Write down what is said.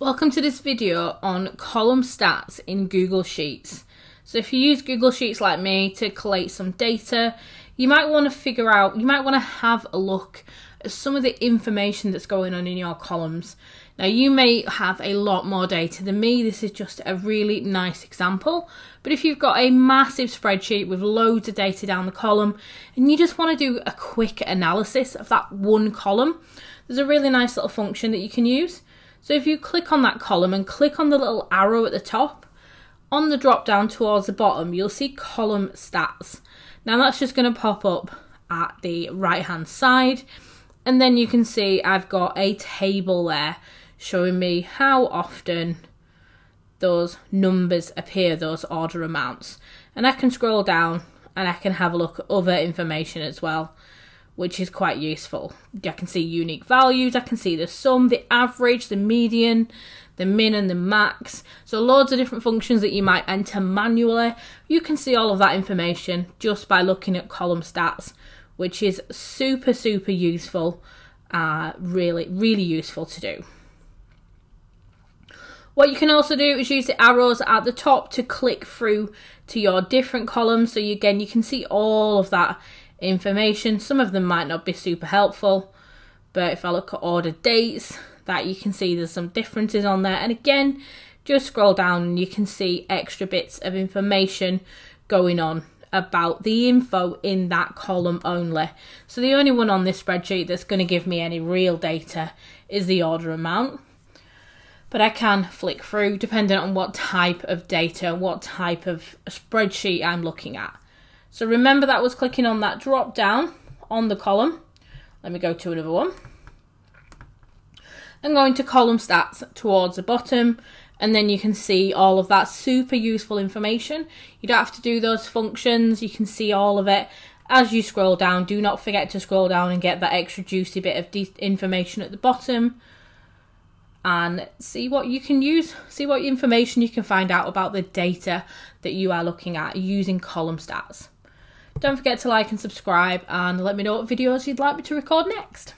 Welcome to this video on column stats in Google Sheets. So if you use Google Sheets like me to collate some data, you might want to have a look at some of the information that's going on in your columns. Now you may have a lot more data than me, this is just a really nice example, but if you've got a massive spreadsheet with loads of data down the column and you just want to do a quick analysis of that one column, there's a really nice little function that you can use. So if you click on that column and click on the little arrow at the top, on the drop down towards the bottom, you'll see column stats. Now that's just going to pop up at the right hand side. And then you can see I've got a table there showing me how often those numbers appear, those order amounts. And I can scroll down and I can have a look at other information as well, which is quite useful. I can see unique values, I can see the sum, the average, the median, the min and the max. So loads of different functions that you might enter manually. You can see all of that information just by looking at column stats, which is super, super useful, really, really useful to do. What you can also do is use the arrows at the top to click through to your different columns. So again, you can see all of that information. Some of them might not be super helpful, but if I look at order dates, that you can see there's some differences on there, and again just scroll down and you can see extra bits of information going on about the info in that column only. So the only one on this spreadsheet that's going to give me any real data is the order amount, but I can flick through depending on what type of data, what type of spreadsheet I'm looking at. So remember, that was clicking on that drop down on the column. Let me go to another one. I'm going to column stats towards the bottom, and then you can see all of that super useful information. You don't have to do those functions, you can see all of it as you scroll down. Do not forget to scroll down and get that extra juicy bit of information at the bottom and see what you can use, see what information you can find out about the data that you are looking at using column stats. Don't forget to like and subscribe, and let me know what videos you'd like me to record next.